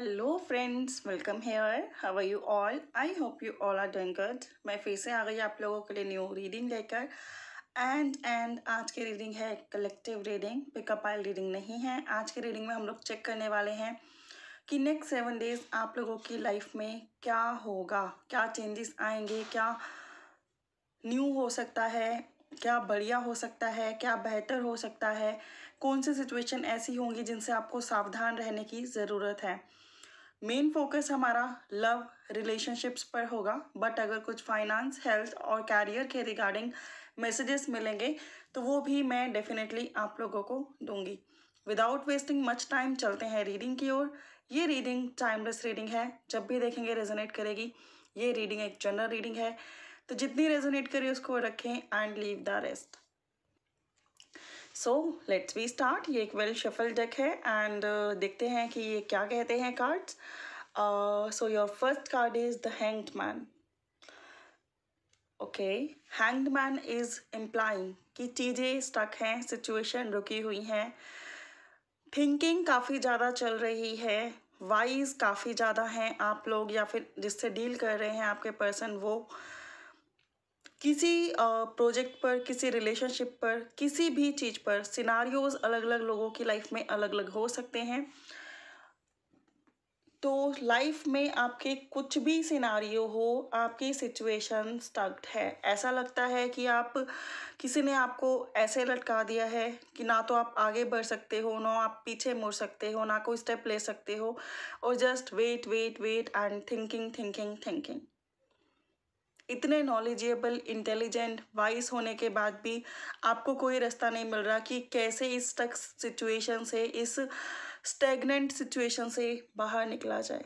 Hello friends, welcome here. How are you all? I hope you all are doing good. मैं फिर से आ गई आप लोगों के लिए न्यू रीडिंग लेकर एंड आज की रीडिंग है collective reading, pick a pile reading नहीं है। आज की रीडिंग में हम लोग चेक करने वाले हैं कि नेक्स्ट 7 डेज आप लोगों की लाइफ में क्या होगा, क्या चेंजेस आएंगे, क्या न्यू हो सकता है, क्या बढ़िया हो सकता है, क्या बेहतर हो सकता है, कौन सी सिचुएशन ऐसी होंगी जिनसे आपको सावधान रहने की ज़रूरत है। मेन फोकस हमारा लव रिलेशनशिप्स पर होगा, बट अगर कुछ फाइनेंस, हेल्थ और कैरियर के रिगार्डिंग मैसेजेस मिलेंगे तो वो भी मैं डेफिनेटली आप लोगों को दूंगी। विदाउट वेस्टिंग मच टाइम चलते हैं रीडिंग की ओर। ये रीडिंग टाइमलेस रीडिंग है, जब भी देखेंगे रेजोनेट करेगी। ये रीडिंग एक जनरल रीडिंग है, तो जितनी रेजोनेट करे उसको रखें and leave the rest. So let's be start. ये एक वेल शफल डेक है एंड देखते हैं कि ये क्या कहते हैं cards. So your first card is the hanged man. Okay, hanged man is implying कि चीज़ें स्टक हैं, सिचुएशन रुकी हुई हैं, थिंकिंग काफ़ी ज़्यादा चल रही है, वाइज काफ़ी ज़्यादा हैं आप लोग, या फिर जिससे डील कर रहे हैं आपके पर्सन वो किसी प्रोजेक्ट पर, किसी रिलेशनशिप पर, किसी भी चीज़ पर। सिनारियोज़ अलग अलग लोगों की लाइफ में अलग अलग हो सकते हैं, तो लाइफ में आपके कुछ भी सिनारियो हो, आपकी सिचुएशन स्टक्ड है। ऐसा लगता है कि आप, किसी ने आपको ऐसे लटका दिया है कि ना तो आप आगे बढ़ सकते हो, ना आप पीछे मुड़ सकते हो, ना कोई स्टेप ले सकते हो, और just wait wait wait and thinking thinking thinking. इतने नॉलेजेबल, इंटेलिजेंट, वाइज होने के बाद भी आपको कोई रास्ता नहीं मिल रहा कि कैसे इस स्टक सिचुएशन से, इस स्टैग्नेंट सिचुएशन से बाहर निकला जाए।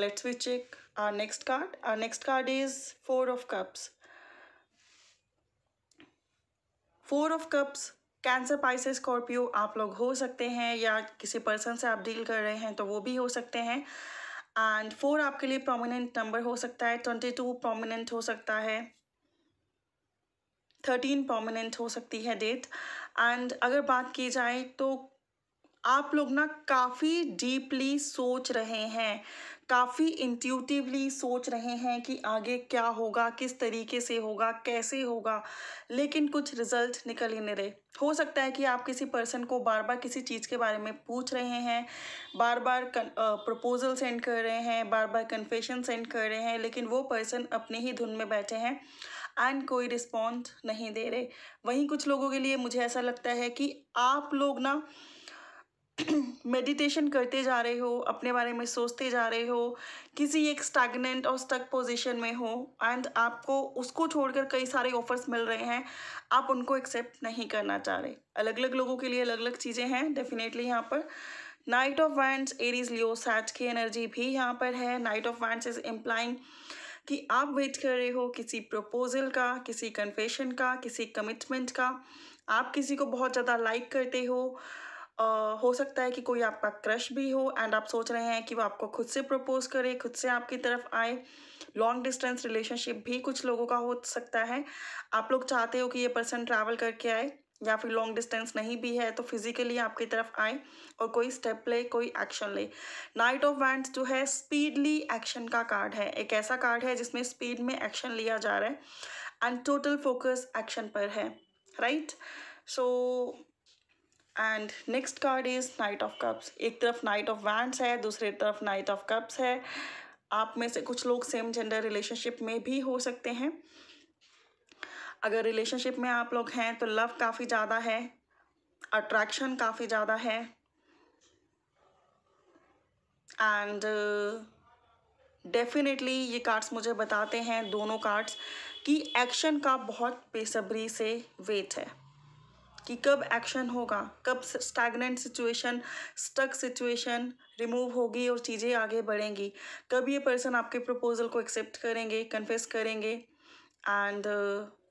Let's we check our next card. Our next card is 4 of Cups। 4 of Cups, Cancer, Pisces, Scorpio आप लोग हो सकते हैं, या किसी पर्सन से आप डील कर रहे हैं तो वो भी हो सकते हैं। एंड 4 आपके लिए प्रोमिनेंट नंबर हो सकता है, 22 प्रोमिनेंट हो सकता है, 13 प्रोमिनेंट हो सकती है डेट। एंड अगर बात की जाए तो आप लोग ना काफ़ी डीपली सोच रहे हैं, काफ़ी इंट्यूटिवली सोच रहे हैं कि आगे क्या होगा, किस तरीके से होगा, कैसे होगा, लेकिन कुछ रिजल्ट निकल ही नहीं रहे। हो सकता है कि आप किसी पर्सन को बार बार किसी चीज़ के बारे में पूछ रहे हैं, बार बार प्रपोजल सेंड कर रहे हैं, बार बार कन्फेशन सेंड कर रहे हैं, लेकिन वो पर्सन अपने ही धुन में बैठे हैं एंड कोई रिस्पॉन्स नहीं दे रहे। वहीं कुछ लोगों के लिए मुझे ऐसा लगता है कि आप लोग ना मेडिटेशन करते जा रहे हो, अपने बारे में सोचते जा रहे हो, किसी एक स्टैग्नेंट और स्टक पोजीशन में हो, एंड आपको उसको छोड़कर कई सारे ऑफर्स मिल रहे हैं, आप उनको एक्सेप्ट नहीं करना चाह रहे। अलग अलग लोगों के लिए अलग अलग चीज़ें हैं डेफिनेटली यहाँ पर। Night of wands, Aries, Leo, Sag की एनर्जी भी यहाँ पर है। Night of wands is implying कि आप वेट कर रहे हो किसी प्रपोजल का, किसी कन्फेशन का, किसी कमिटमेंट का। आप किसी को बहुत ज़्यादा लाइक करते हो सकता है कि कोई आपका क्रश भी हो, एंड आप सोच रहे हैं कि वो आपको खुद से प्रपोज करे, खुद से आपकी तरफ आए। लॉन्ग डिस्टेंस रिलेशनशिप भी कुछ लोगों का हो सकता है। आप लोग चाहते हो कि ये पर्सन ट्रैवल करके आए, या फिर लॉन्ग डिस्टेंस नहीं भी है तो फिजिकली आपकी तरफ आए और कोई स्टेप ले, कोई एक्शन ले। नाइट ऑफ वैंड्स जो है स्पीडली एक्शन का कार्ड है, एक ऐसा कार्ड है जिसमें स्पीड में एक्शन लिया जा रहा है एंड टोटल फोकस एक्शन पर है, right? So and next card is knight of cups. एक तरफ नाइट ऑफ वैंड्स है, दूसरी तरफ नाइट ऑफ कप्स है। आप में से कुछ लोग सेम जेंडर रिलेशनशिप में भी हो सकते हैं। अगर रिलेशनशिप में आप लोग हैं तो लव काफ़ी ज़्यादा है, अट्रैक्शन काफ़ी ज़्यादा है, एंड डेफिनेटली ये कार्ड्स मुझे बताते हैं, दोनों कार्ड्स, कि एक्शन का बहुत बेसब्री से वेट है कि कब एक्शन होगा, कब stagnant situation, stuck situation remove होगी और चीज़ें आगे बढ़ेंगी, कब ये पर्सन आपके प्रपोजल को एक्सेप्ट करेंगे, कन्फेस करेंगे एंड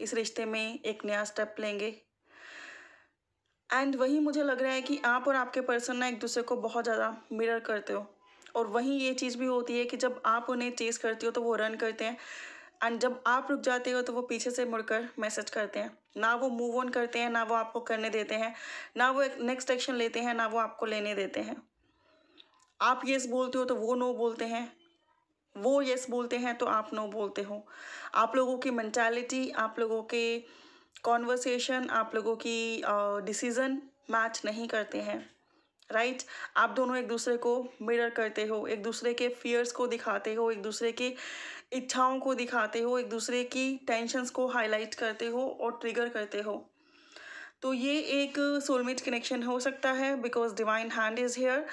इस रिश्ते में एक नया स्टेप लेंगे। एंड वहीं मुझे लग रहा है कि आप और आपके पर्सन ना एक दूसरे को बहुत ज़्यादा मिरर करते हो, और वहीं ये चीज़ भी होती है कि जब आप उन्हें चेज़ करती हो तो वो रन करते हैं, एंड जब आप रुक जाते हो तो वो पीछे से मुड़कर मैसेज करते हैं। ना वो मूव ऑन करते हैं, ना वो आपको करने देते हैं, ना वो नेक्स्ट एक्शन लेते हैं, ना वो आपको लेने देते हैं। आप येस बोलते हो तो वो नो बोलते हैं, वो येस बोलते हैं तो आप नो बोलते हो। आप लोगों की मेंटालिटी, आप लोगों के कॉन्वर्सेशन, आप लोगों की डिसीज़न मैच नहीं करते हैं, राइट। आप दोनों एक दूसरे को मिरर करते हो, एक दूसरे के फियर्स को दिखाते हो, एक दूसरे की इच्छाओं को दिखाते हो, एक दूसरे की टेंशंस को हाईलाइट करते हो और ट्रिगर करते हो। तो ये एक सोलमेट कनेक्शन हो सकता है because divine hand is here.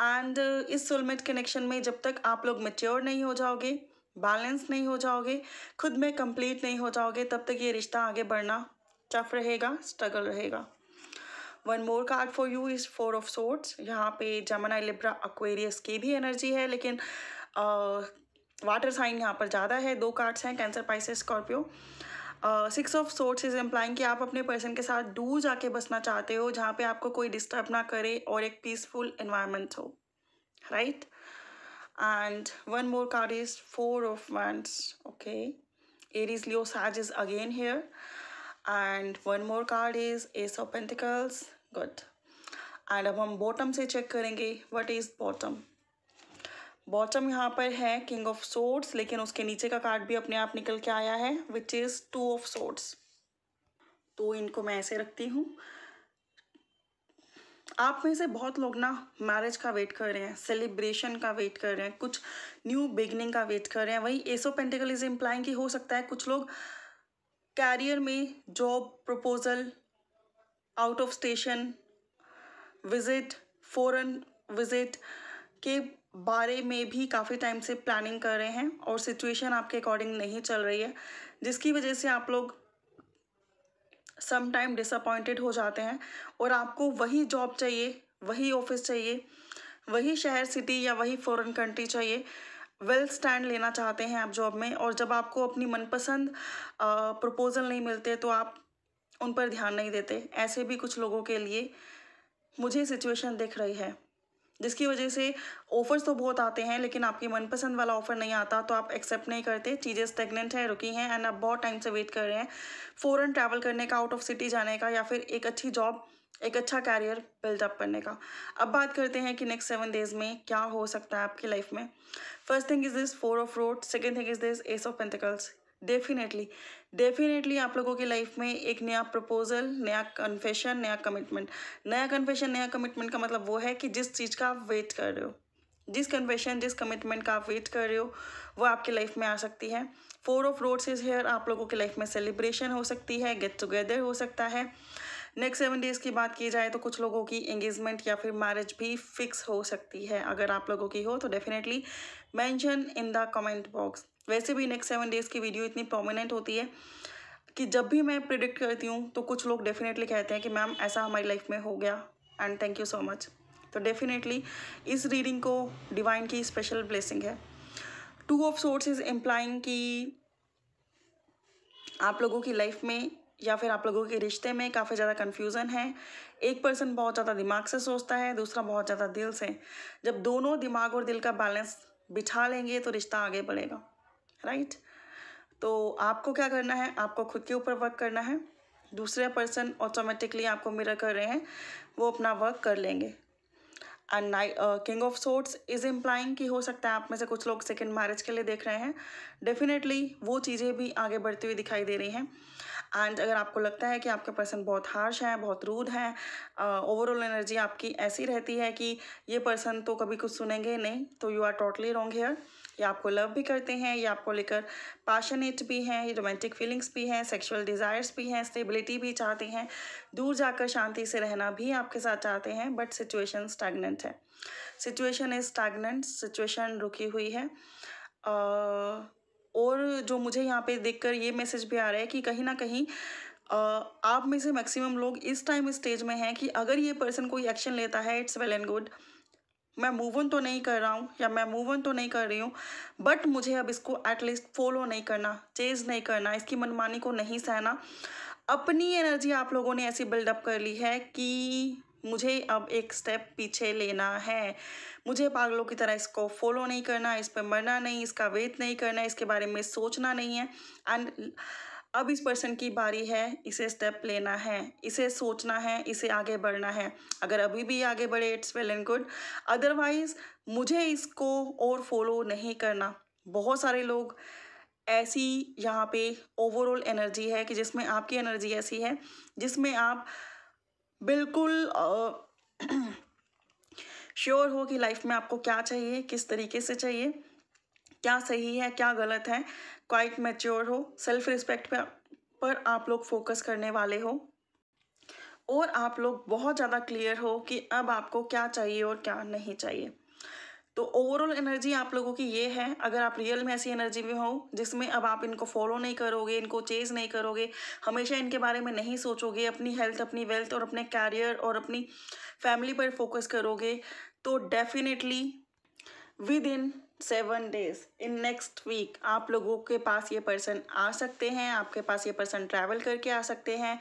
And इस सोलमेट कनेक्शन में जब तक आप लोग मैच्योर नहीं हो जाओगे, बैलेंस नहीं हो जाओगे, खुद में कंप्लीट नहीं हो जाओगे, तब तक ये रिश्ता आगे बढ़ना टफ रहेगा, स्ट्रगल रहेगा। One more card for you is 4 of swords. यहाँ पे जेमिनी, लिब्रा, एक्वेरियस की भी एनर्जी है, लेकिन वाटर साइन यहाँ पर ज़्यादा है। 2 कार्ड्स हैं, Cancer, Pisces, Scorpio. 6 of swords is implying कि आप अपने पर्सन के साथ दूर जाके बसना चाहते हो, जहाँ पे आपको कोई डिस्टर्ब ना करे और एक पीसफुल एनवायरनमेंट हो, right. And one more card is 4 of wands. Okay, Aries, Leo, Sag is again here. And one more card is ace of pentacles. Good. And अब हम बॉटम से चेक करेंगे, व्हाट इज़ बॉटम। बॉटम यहाँ पर है king of swords, लेकिन उसके नीचे का कार्ड भी अपने आप निकल के आया है विच इज़ 2 ऑफ सोर्ड्स। तो इनको मैं ऐसे रखती हूँ। आप में से बहुत लोग ना मैरिज का वेट कर रहे हैं, सेलिब्रेशन का वेट कर रहे हैं, कुछ न्यू बिगनिंग का वेट कर रहे हैं। वही ace of pentacle is implying कि हो सकता है कुछ लोग कैरियर में job proposal, out of station visit, foreign visit के बारे में भी काफ़ी टाइम से प्लानिंग कर रहे हैं और सिचुएशन आपके अकॉर्डिंग नहीं चल रही है, जिसकी वजह से आप लोग सम टाइम डिसअपॉइंटेड हो जाते हैं और आपको वही जॉब चाहिए, वही ऑफिस चाहिए, वही शहर, सिटी या वही फॉरेन कंट्री चाहिए। वेल स्टैंड लेना चाहते हैं आप जॉब में, और जब आपको अपनी मनपसंद प्रपोजल नहीं मिलते तो आप उन पर ध्यान नहीं देते। ऐसे भी कुछ लोगों के लिए मुझे सिचुएशन दिख रही है, जिसकी वजह से ऑफ़र्स तो बहुत आते हैं लेकिन आपकी मनपसंद वाला ऑफ़र नहीं आता तो आप एक्सेप्ट नहीं करते। चीज़ें स्टेगनेंट हैं, रुकी हैं, एंड आप बहुत टाइम से वेट कर रहे हैं फॉरेन ट्रैवल करने का, आउट ऑफ सिटी जाने का, या फिर एक अच्छी जॉब, एक अच्छा कैरियर बिल्डअप करने का। अब बात करते हैं कि नेक्स्ट 7 डेज़ में क्या हो सकता है आपकी लाइफ में। First thing is this 4 of road, second thing is this ace of pentacles. Definitely आप लोगों की लाइफ में एक नया प्रपोजल, नया कन्फेशन, नया कमिटमेंट। नया कन्फेशन, नया कमिटमेंट का मतलब वो है कि जिस चीज़ का आप वेट कर रहे हो, जिस कन्फेशन, जिस कमिटमेंट का आप वेट कर रहे हो, वो आपकी लाइफ में आ सकती है। 4 ऑफ रोड्स इज हेयर। आप लोगों की लाइफ में सेलिब्रेशन हो सकती है, गेट टुगेदर हो सकता है। नेक्स्ट 7 डेज़ की बात की जाए तो कुछ लोगों की एंगेजमेंट या फिर मैरिज भी फिक्स हो सकती है। अगर आप लोगों की हो तो definitely mention in the comment box. वैसे भी नेक्स्ट 7 डेज़ की वीडियो इतनी प्रोमिनेंट होती है कि जब भी मैं प्रिडिक्ट करती हूँ तो कुछ लोग डेफिनेटली कहते हैं कि मैम ऐसा हमारी लाइफ में हो गया, and thank you so much. तो डेफिनेटली इस रीडिंग को डिवाइन की स्पेशल ब्लेसिंग है। 2 ऑफ सोर्ट्स इज इम्प्लाइंग कि आप लोगों की लाइफ में या फिर आप लोगों के रिश्ते में काफ़ी ज़्यादा कन्फ्यूज़न है। एक पर्सन बहुत ज़्यादा दिमाग से सोचता है, दूसरा बहुत ज़्यादा दिल से। जब दोनों दिमाग और दिल का बैलेंस बिठा लेंगे तो रिश्ता आगे बढ़ेगा, राइट। तो आपको क्या करना है, आपको खुद के ऊपर वर्क करना है। दूसरे पर्सन ऑटोमेटिकली आपको मिरर कर रहे हैं, वो अपना वर्क कर लेंगे। And king of swords is implying कि हो सकता है आप में से कुछ लोग सेकेंड मैरिज के लिए देख रहे हैं। डेफिनेटली वो चीज़ें भी आगे बढ़ती हुई दिखाई दे रही हैं। एंड अगर आपको लगता है कि आपके पर्सन बहुत हार्श हैं, बहुत रूड हैं, ओवरऑल एनर्जी आपकी ऐसी रहती है कि ये पर्सन तो कभी कुछ सुनेंगे नहीं, तो you are totally wrong here. या आपको लव भी करते हैं, या आपको लेकर पैशनेट भी हैं, रोमांटिक फीलिंग्स भी हैं, सेक्सुअल डिज़ायर्स भी हैं, स्टेबिलिटी भी चाहते हैं, दूर जाकर शांति से रहना भी आपके साथ चाहते हैं, बट सिचुएशन स्टैगनेंट है। सिचुएशन इज़ स्टैगनेंट, सिचुएशन रुकी हुई है। और जो मुझे यहाँ पे देखकर ये मैसेज भी आ रहा है कि कहीं ना कहीं आप में से मैक्सिमम लोग इस टाइम स्टेज में हैं कि अगर ये पर्सन कोई एक्शन लेता है, इट्स वेल एंड गुड, मैं मूव ऑन तो नहीं कर रहा हूँ या मैं मूव ऑन तो नहीं कर रही हूँ, बट मुझे अब इसको एटलीस्ट फॉलो नहीं करना, चेज नहीं करना, इसकी मनमानी को नहीं सहना। अपनी एनर्जी आप लोगों ने ऐसी बिल्डअप कर ली है कि मुझे अब एक स्टेप पीछे लेना है, मुझे पागलों की तरह इसको फॉलो नहीं करना, इस पर मरना नहीं, इसका वेट नहीं करना, इसके बारे में सोचना नहीं है। एंड अब इस पर्सन की बारी है, इसे स्टेप लेना है, इसे सोचना है, इसे आगे बढ़ना है। अगर अभी भी आगे बढ़े it's well and good, otherwise मुझे इसको और फॉलो नहीं करना। बहुत सारे लोग ऐसी, यहाँ पे ओवरऑल एनर्जी है कि जिसमें आपकी एनर्जी ऐसी है जिसमें आप बिल्कुल श्योर हो कि लाइफ में आपको क्या चाहिए, किस तरीके से चाहिए, क्या सही है क्या गलत है, क्वाइट मैच्योर हो, सेल्फ रिस्पेक्ट पर आप लोग फोकस करने वाले हो और आप लोग बहुत ज़्यादा क्लियर हो कि अब आपको क्या चाहिए और क्या नहीं चाहिए। तो ओवरऑल एनर्जी आप लोगों की ये है। अगर आप रियल में ऐसी एनर्जी में हो जिसमें अब आप इनको फॉलो नहीं करोगे, इनको चेज़ नहीं करोगे, हमेशा इनके बारे में नहीं सोचोगे, अपनी हेल्थ, अपनी वेल्थ और अपने कैरियर और अपनी फैमिली पर फोकस करोगे, तो definitely within 7 days in next week आप लोगों के पास ये पर्सन आ सकते हैं, आपके पास ये पर्सन ट्रैवल करके आ सकते हैं,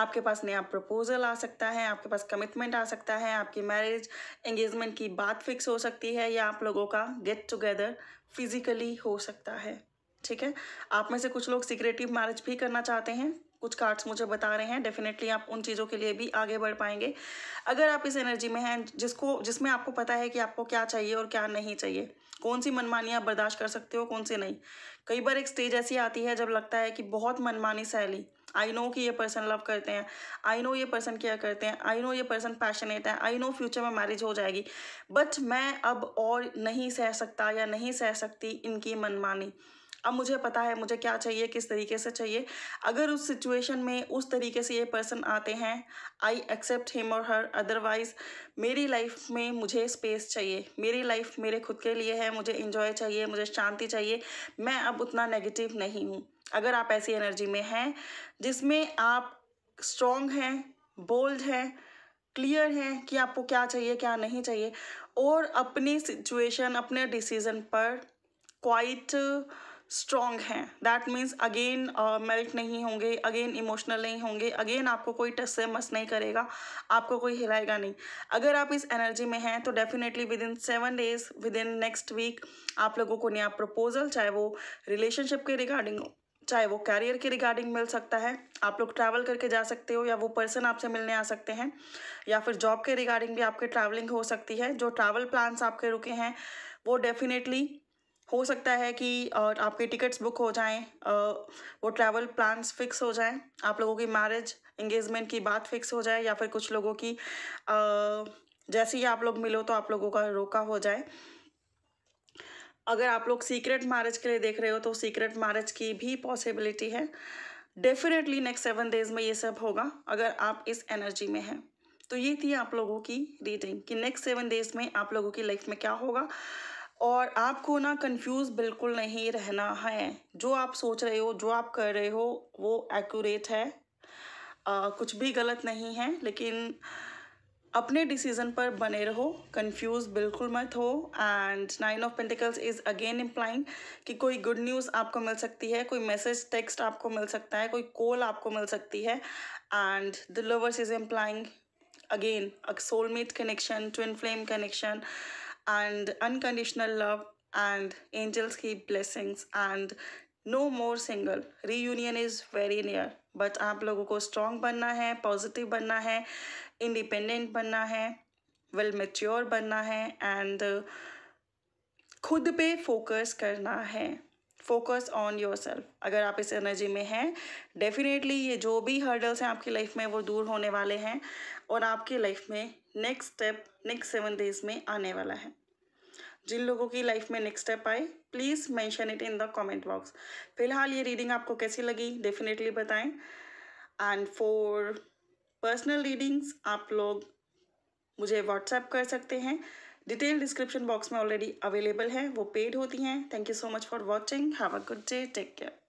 आपके पास नया प्रपोजल आ सकता है, आपके पास कमिटमेंट आ सकता है, आपकी मैरिज एंगेजमेंट की बात फिक्स हो सकती है या आप लोगों का गेट टुगेदर फिजिकली हो सकता है। ठीक है, आप में से कुछ लोग सीक्रेटिव मैरिज भी करना चाहते हैं, कुछ कार्ड्स मुझे बता रहे हैं। डेफिनेटली आप उन चीज़ों के लिए भी आगे बढ़ पाएंगे अगर आप इस एनर्जी में हैं जिसमें आपको पता है कि आपको क्या चाहिए और क्या नहीं चाहिए, कौन सी मनमानी आप बर्दाश्त कर सकते हो, कौन सी नहीं। कई बार एक स्टेज ऐसी आती है जब लगता है कि बहुत मनमानी सैली। आई नो कि ये पर्सन लव करते हैं, आई नो ये पर्सन केयर करते हैं, आई नो ये पर्सन पैशनेट है, आई नो फ्यूचर में मैरिज हो जाएगी, बट मैं अब और नहीं सह सकता या नहीं सह सकती इनकी मनमानी। अब मुझे पता है मुझे क्या चाहिए, किस तरीके से चाहिए। अगर उस सिचुएशन में उस तरीके से ये पर्सन आते हैं, आई एक्सेप्ट हिम और हर। अदरवाइज मेरी लाइफ में मुझे स्पेस चाहिए, मेरी लाइफ मेरे खुद के लिए है, मुझे इंजॉय चाहिए, मुझे शांति चाहिए, मैं अब उतना नेगेटिव नहीं हूँ। अगर आप ऐसी एनर्जी में हैं जिसमें आप स्ट्रॉन्ग हैं, बोल्ड हैं, क्लियर हैं कि आपको क्या चाहिए क्या नहीं चाहिए और अपनी सिचुएशन, अपने डिसीज़न पर क्वाइट स्ट्रॉन्ग हैं, दैट मीन्स अगेन मेल्ट नहीं होंगे, अगेन इमोशनल नहीं होंगे, अगेन आपको कोई टस से मस नहीं करेगा, आपको कोई हिलाएगा नहीं। अगर आप इस एनर्जी में हैं तो definitely within 7 days within next week आप लोगों को नया प्रपोजल, चाहे वो रिलेशनशिप के रिगार्डिंग, चाहे वो कैरियर के रिगार्डिंग मिल सकता है। आप लोग ट्रैवल करके जा सकते हो या वो पर्सन आपसे मिलने आ सकते हैं या फिर जॉब के रिगार्डिंग भी आपके ट्रैवलिंग हो सकती है। जो ट्रैवल प्लान्स आपके रुके हैं वो डेफिनेटली हो सकता है कि और आपके टिकट्स बुक हो जाएं, वो ट्रैवल प्लान्स फिक्स हो जाएं, आप लोगों की मैरिज इंगेजमेंट की बात फिक्स हो जाए या फिर कुछ लोगों की जैसे ही आप लोग मिलो तो आप लोगों का रोका हो जाए। अगर आप लोग सीक्रेट मैरिज के लिए देख रहे हो तो सीक्रेट मैरिज की भी पॉसिबिलिटी है। डेफिनेटली नेक्स्ट 7 days में ये सब होगा अगर आप इस एनर्जी में हैं। तो ये थी आप लोगों की रीडिंग कि नेक्स्ट 7 days में आप लोगों की लाइफ में क्या होगा और आपको ना कंफ्यूज बिल्कुल नहीं रहना है। जो आप सोच रहे हो, जो आप कर रहे हो वो एक्यूरेट है, कुछ भी गलत नहीं है, लेकिन अपने डिसीज़न पर बने रहो, कंफ्यूज बिल्कुल मत हो। And 9 of Pentacles is again implying कि कोई गुड न्यूज़ आपको मिल सकती है, कोई मैसेज टेक्स्ट आपको मिल सकता है, कोई कॉल आपको मिल सकती है। And the lovers is implying again a soulmate connection, twin flame connection and unconditional love and angels keep blessings and no more single, reunion is very near। but आप लोगों को strong बनना है, positive बनना है, independent बनना है, well mature बनना है and खुद पे focus करना है, focus on yourself। अगर आप इस energy में हैं definitely ये जो भी hurdles हैं आपकी life में वो दूर होने वाले हैं और आपकी लाइफ में नेक्स्ट स्टेप नेक्स्ट 7 days में आने वाला है। जिन लोगों की लाइफ में नेक्स्ट स्टेप आए please mention it in the comment box. फिलहाल ये रीडिंग आपको कैसी लगी डेफिनेटली बताएं। एंड फॉर पर्सनल रीडिंग्स आप लोग मुझे व्हाट्सएप कर सकते हैं, डिटेल डिस्क्रिप्शन बॉक्स में ऑलरेडी अवेलेबल है, वो पेड होती हैं। Thank you so much for watching, have a good day, take care.